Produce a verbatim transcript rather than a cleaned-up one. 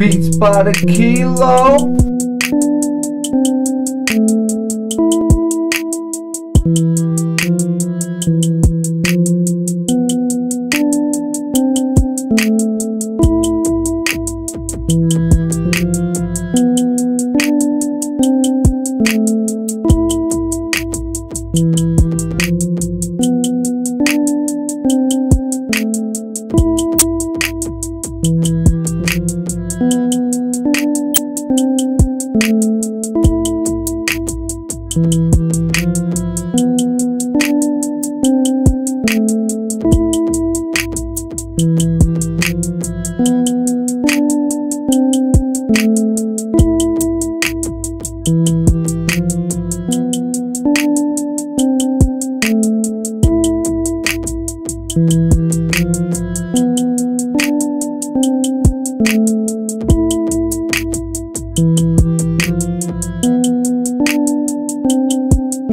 Beats by the Kilo.